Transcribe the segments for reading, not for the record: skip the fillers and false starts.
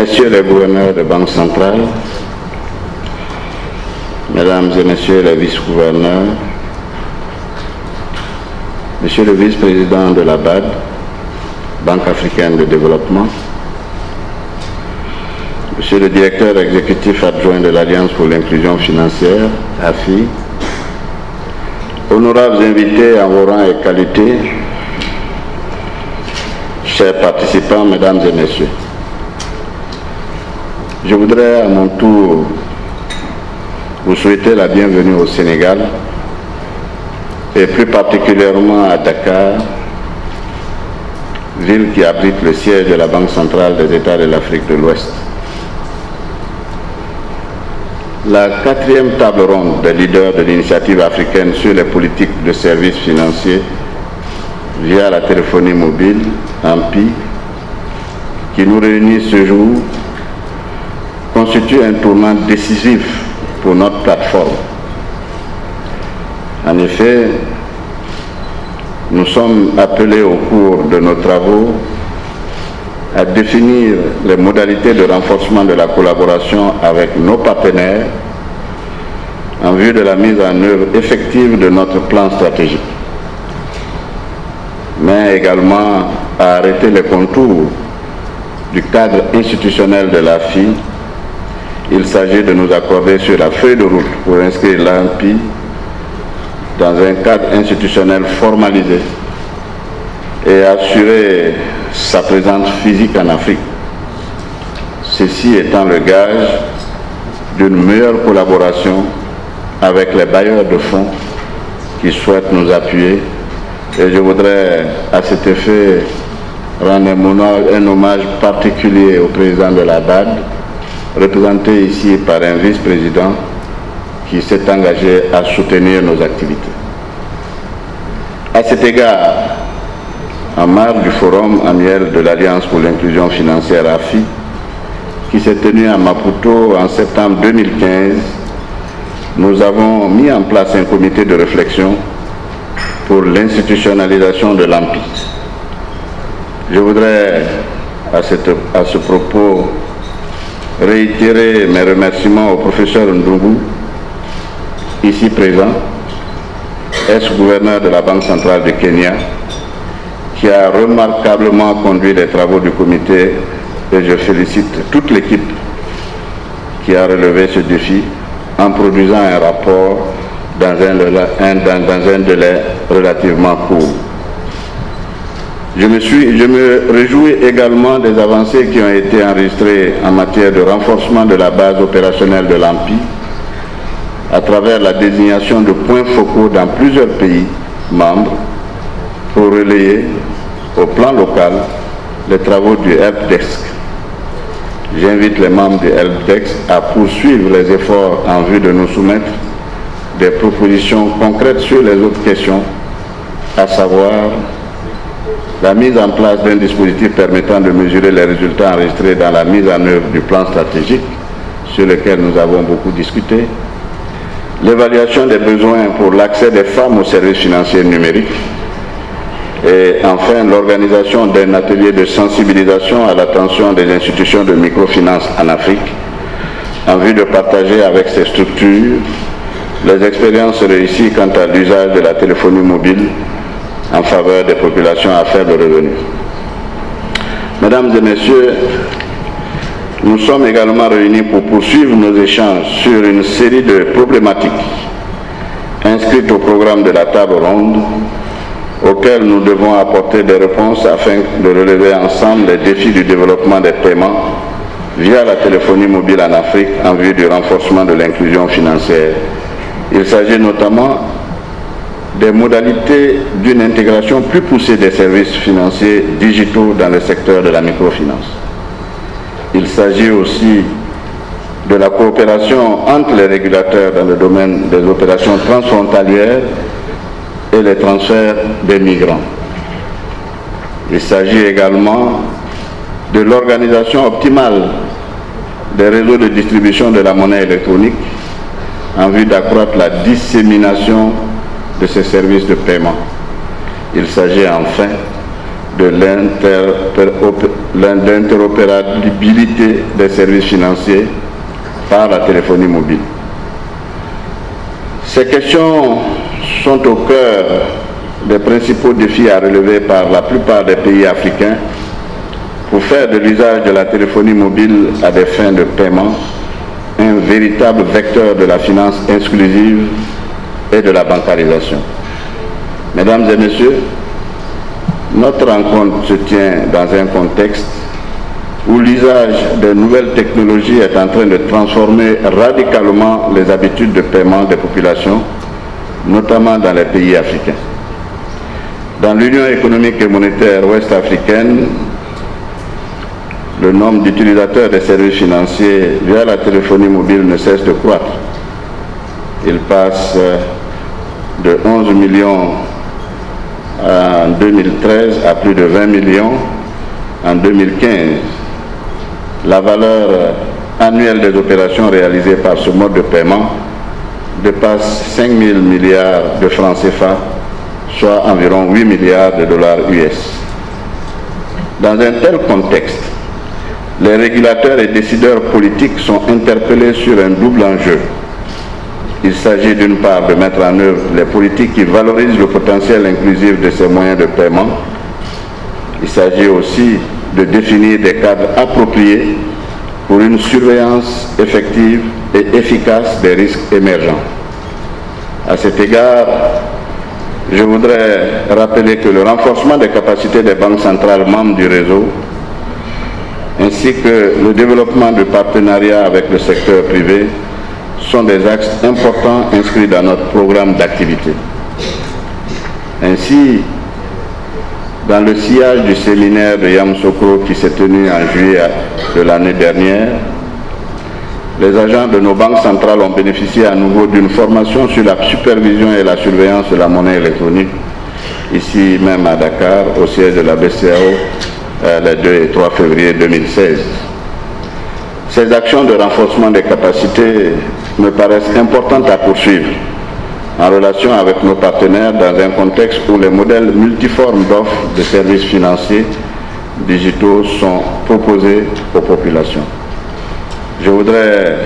Messieurs les gouverneurs des banques centrales, Mesdames et Messieurs les vice-gouverneurs, Monsieur le vice-président de la BAD, Banque africaine de développement, Monsieur le directeur exécutif adjoint de l'Alliance pour l'inclusion financière, AFI, honorables invités en vos rangs et qualités, chers participants, Mesdames et Messieurs, je voudrais à mon tour vous souhaitez la bienvenue au Sénégal et plus particulièrement à Dakar, ville qui abrite le siège de la Banque centrale des États de l'Afrique de l'Ouest. La quatrième table ronde des leaders de l'initiative africaine sur les politiques de services financiers via la téléphonie mobile, AMPI, qui nous réunit ce jour, constitue un tournant décisif pour notre plateforme. En effet, nous sommes appelés au cours de nos travaux à définir les modalités de renforcement de la collaboration avec nos partenaires en vue de la mise en œuvre effective de notre plan stratégique, mais également à arrêter les contours du cadre institutionnel de l'AFI. Il s'agit de nous accorder sur la feuille de route pour inscrire l'AMPI dans un cadre institutionnel formalisé et assurer sa présence physique en Afrique. Ceci étant le gage d'une meilleure collaboration avec les bailleurs de fonds qui souhaitent nous appuyer. Et je voudrais à cet effet rendre un hommage particulier au président de la BAD, représenté ici par un vice-président qui s'est engagé à soutenir nos activités. À cet égard, en marge du forum annuel de l'Alliance pour l'inclusion financière AFI, qui s'est tenu à Maputo en septembre 2015, nous avons mis en place un comité de réflexion pour l'institutionnalisation de l'AMPI. Je voudrais à ce propos réitérer mes remerciements au professeur Ndungu, ici présent, ex-gouverneur de la Banque centrale du Kenya, qui a remarquablement conduit les travaux du comité, et je félicite toute l'équipe qui a relevé ce défi en produisant un rapport dans un délai relativement court. Je me réjouis également des avancées qui ont été enregistrées en matière de renforcement de la base opérationnelle de l'AMPI à travers la désignation de points focaux dans plusieurs pays membres pour relayer au plan local les travaux du helpdesk. J'invite les membres du helpdesk à poursuivre les efforts en vue de nous soumettre des propositions concrètes sur les autres questions, à savoir la mise en place d'un dispositif permettant de mesurer les résultats enregistrés dans la mise en œuvre du plan stratégique sur lequel nous avons beaucoup discuté, l'évaluation des besoins pour l'accès des femmes aux services financiers numériques et enfin l'organisation d'un atelier de sensibilisation à l'attention des institutions de microfinance en Afrique en vue de partager avec ces structures les expériences réussies quant à l'usage de la téléphonie mobile en faveur des populations à faible revenu. Mesdames et Messieurs, nous sommes également réunis pour poursuivre nos échanges sur une série de problématiques inscrites au programme de la table ronde auxquelles nous devons apporter des réponses afin de relever ensemble les défis du développement des paiements via la téléphonie mobile en Afrique en vue du renforcement de l'inclusion financière. Il s'agit notamment des modalités d'une intégration plus poussée des services financiers digitaux dans le secteur de la microfinance. Il s'agit aussi de la coopération entre les régulateurs dans le domaine des opérations transfrontalières et les transferts des migrants. Il s'agit également de l'organisation optimale des réseaux de distribution de la monnaie électronique en vue d'accroître la dissémination de ces services de paiement. Il s'agit enfin de l'interopérabilité des services financiers par la téléphonie mobile. Ces questions sont au cœur des principaux défis à relever par la plupart des pays africains pour faire de l'usage de la téléphonie mobile à des fins de paiement un véritable vecteur de la finance inclusive et de la bancarisation. Mesdames et messieurs, notre rencontre se tient dans un contexte où l'usage des nouvelles technologies est en train de transformer radicalement les habitudes de paiement des populations, notamment dans les pays africains. Dans l'Union économique et monétaire ouest-africaine, le nombre d'utilisateurs des services financiers via la téléphonie mobile ne cesse de croître. Il passe de 11 millions en 2013 à plus de 20 millions en 2015. La valeur annuelle des opérations réalisées par ce mode de paiement dépasse 5 000 milliards de francs CFA, soit environ 8 milliards de dollars US. Dans un tel contexte, les régulateurs et décideurs politiques sont interpellés sur un double enjeu. Il s'agit d'une part de mettre en œuvre les politiques qui valorisent le potentiel inclusif de ces moyens de paiement. Il s'agit aussi de définir des cadres appropriés pour une surveillance effective et efficace des risques émergents. À cet égard, je voudrais rappeler que le renforcement des capacités des banques centrales membres du réseau ainsi que le développement de partenariats avec le secteur privé sont des axes importants inscrits dans notre programme d'activité. Ainsi, dans le sillage du séminaire de Yamsoko qui s'est tenu en juillet de l'année dernière, les agents de nos banques centrales ont bénéficié à nouveau d'une formation sur la supervision et la surveillance de la monnaie électronique, ici même à Dakar, au siège de la BCEAO, les 2 et 3 février 2016. Ces actions de renforcement des capacités me paraissent importantes à poursuivre en relation avec nos partenaires dans un contexte où les modèles multiformes d'offres de services financiers digitaux sont proposés aux populations. Je voudrais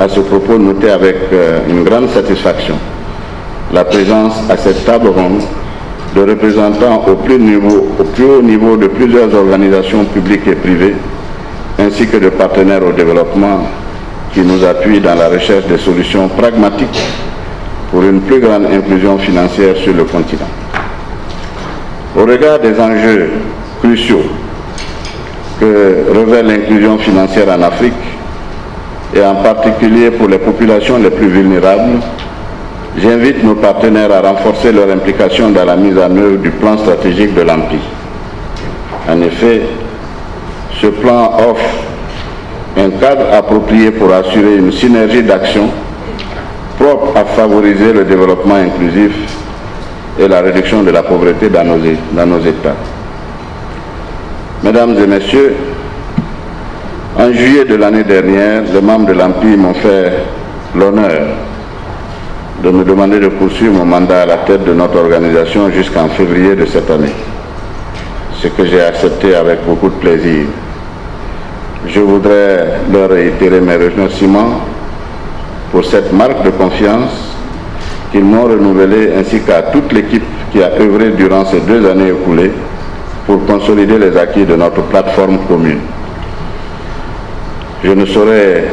à ce propos noter avec une grande satisfaction la présence à cette table ronde de représentants au plus haut niveau de plusieurs organisations publiques et privées, ainsi que de partenaires au développement qui nous appuient dans la recherche de solutions pragmatiques pour une plus grande inclusion financière sur le continent. Au regard des enjeux cruciaux que revêt l'inclusion financière en Afrique, et en particulier pour les populations les plus vulnérables, j'invite nos partenaires à renforcer leur implication dans la mise en œuvre du plan stratégique de l'AMPI. En effet, ce plan offre un cadre approprié pour assurer une synergie d'actions propre à favoriser le développement inclusif et la réduction de la pauvreté dans nos États. Mesdames et messieurs, en juillet de l'année dernière, les membres de l'AMPI m'ont fait l'honneur de me demander de poursuivre mon mandat à la tête de notre organisation jusqu'en février de cette année, ce que j'ai accepté avec beaucoup de plaisir. Je voudrais leur réitérer mes remerciements pour cette marque de confiance qu'ils m'ont renouvelée ainsi qu'à toute l'équipe qui a œuvré durant ces 2 années écoulées pour consolider les acquis de notre plateforme commune. Je ne saurais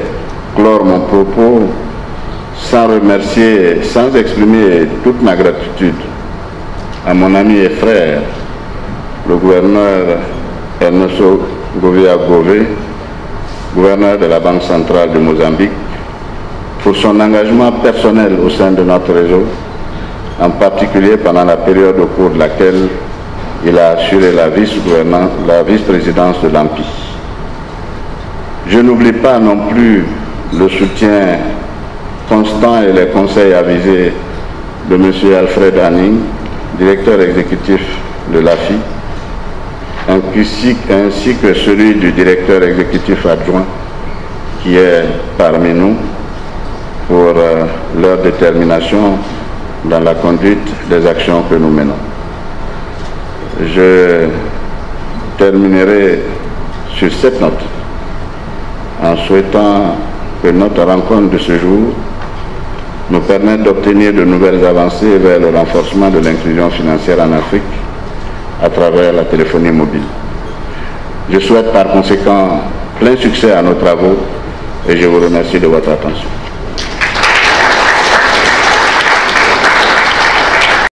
clore mon propos sans remercier, sans exprimer toute ma gratitude à mon ami et frère, le gouverneur Ernesto Gouveia-Govey, gouverneur de la Banque centrale de Mozambique, pour son engagement personnel au sein de notre réseau, en particulier pendant la période au cours de laquelle il a assuré la vice-présidence de l'AMPI. Je n'oublie pas non plus le soutien constant et les conseils avisés de M. Alfred Hanning, directeur exécutif de l'AFI, ainsi que celui du directeur exécutif adjoint qui est parmi nous pour leur détermination dans la conduite des actions que nous menons. Je terminerai sur cette note en souhaitant que notre rencontre de ce jour nous permette d'obtenir de nouvelles avancées vers le renforcement de l'inclusion financière en Afrique à travers la téléphonie mobile. Je souhaite par conséquent plein succès à nos travaux et je vous remercie de votre attention.